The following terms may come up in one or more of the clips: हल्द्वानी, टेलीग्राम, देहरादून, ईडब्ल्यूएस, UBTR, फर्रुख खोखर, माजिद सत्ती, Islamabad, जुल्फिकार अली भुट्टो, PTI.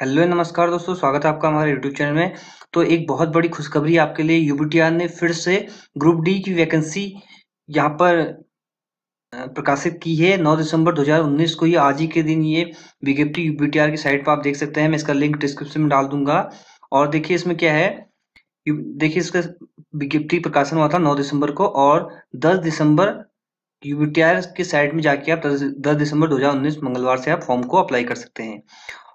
Hello नमस्कार दोस्तों, स्वागत है आपका हमारे यूट्यूब चैनल में। तो एक बहुत बड़ी खुशखबरी आपके लिए, यूबीटीआर ने फिर से ग्रुप डी की वैकेंसी यहाँ पर प्रकाशित की है। 9 दिसंबर 2019 को ये आज ही के दिन ये विज्ञप्ति यूबीटीआर की साइट पर आप देख सकते हैं। मैं इसका लिंक डिस्क्रिप्शन में डाल दूंगा। और देखिए इसमें क्या है, देखिए इसका विज्ञप्ति प्रकाशन हुआ था 9 दिसंबर को और 10 दिसंबर यूबीटीआर के साइट में जाके आप 10 दिसंबर 2019 मंगलवार से आप फॉर्म को अप्लाई कर सकते हैं।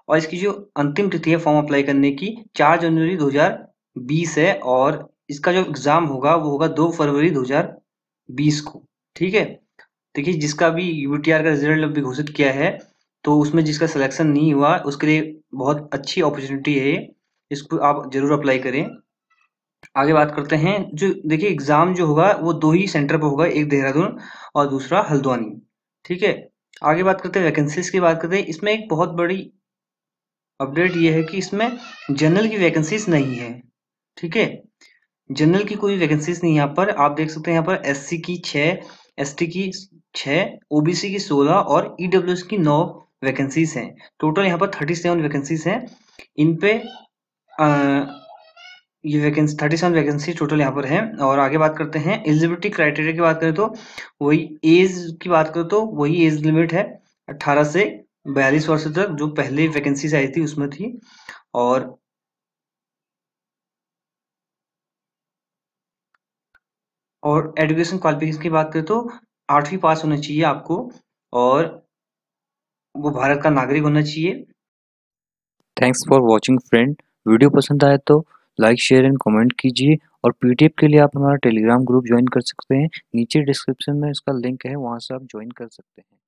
और इसकी जो अंतिम तिथि है फॉर्म अप्लाई करने की 4 जनवरी 2020 है और इसका जो एग्जाम होगा वो होगा 2 फरवरी 2020 को। ठीक है, देखिए जिसका भी यूबीटीआर का रिजल्ट अभी घोषित किया है तो उसमें जिसका सिलेक्शन नहीं हुआ उसके लिए बहुत अच्छी अपॉर्चुनिटी है, इसको आप जरूर अप्लाई करें। आगे बात करते हैं, जो देखिए एग्जाम जो होगा वो 2 ही सेंटर पर होगा, एक देहरादून और दूसरा हल्द्वानी। ठीक है, आगे बात करते हैं वैकेंसीज की बात करते हैं। इसमें एक बहुत बड़ी अपडेट ये है कि इसमें जनरल की वैकेंसीज नहीं है। ठीक है, जनरल की कोई वैकेंसीज नहीं है। यहाँ पर आप देख सकते हैं, यहाँ पर एससी की 6, एसटी की 6, ओबीसी की 16 और ईडब्ल्यूएस की 9 वैकेंसीज हैं। टोटल यहाँ पर 37 वैकेंसीज हैं। इन पे ये वैकेंसी 37 वैकेंसी टोटल यहाँ पर है। और आगे बात करते हैं एलिजिबिलिटी क्राइटेरिया की बात करें तो वही एज की बात करें तो वही एज लिमिट है 18 से 42 वर्ष तक, जो पहले वैकेंसीज आई थी उसमें थी। और एजुकेशन क्वालिफिकेशन की बात करें तो 8वीं पास होना चाहिए आपको और वो भारत का नागरिक होना चाहिए। Thanks for watching friend, video पसंद आए तो लाइक शेयर एंड कमेंट कीजिए। और पीडीएफ के लिए आप हमारा टेलीग्राम ग्रुप ज्वाइन कर सकते हैं, नीचे डिस्क्रिप्शन में इसका लिंक है, वहाँ से आप ज्वाइन कर सकते हैं।